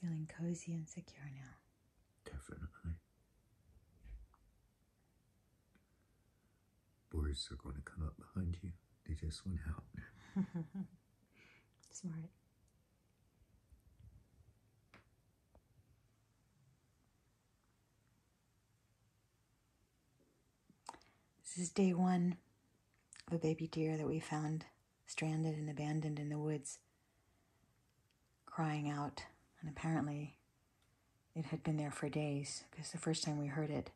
feeling cozy and secure now? Definitely. Boys are going to come up behind you. They just went out. Smart. This is day one of a baby deer that we found stranded and abandoned in the woods, crying out. And apparently it had been there for days, because the first time we heard it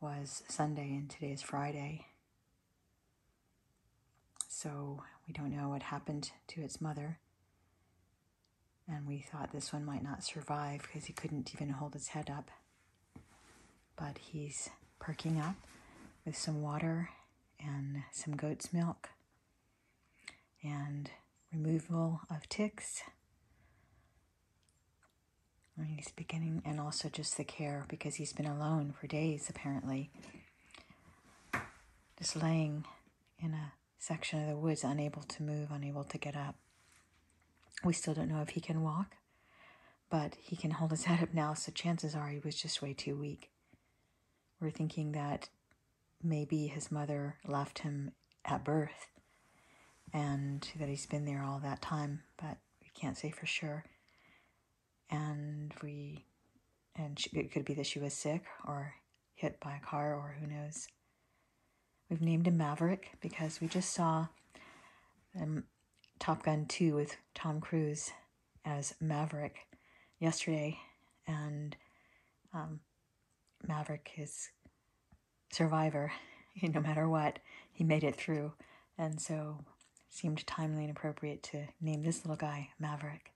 was Sunday and today is Friday. So we don't know what happened to its mother. And we thought this one might not survive because he couldn't even hold his head up. But he's perking up with some water and some goat's milk and removal of ticks. And he's beginning, and also just the care, because he's been alone for days apparently, just laying in a section of the woods, unable to move, unable to get up. We still don't know if he can walk, but he can hold his head up now, so chances are he was just way too weak. We're thinking that maybe his mother left him at birth and that he's been there all that time, but we can't say for sure. It could be that she was sick or hit by a car, or who knows. We've named him Maverick because we just saw Top Gun 2 with Tom Cruise as Maverick yesterday, and Maverick is survivor, no matter what. He made it through, and so it seemed timely and appropriate to name this little guy Maverick.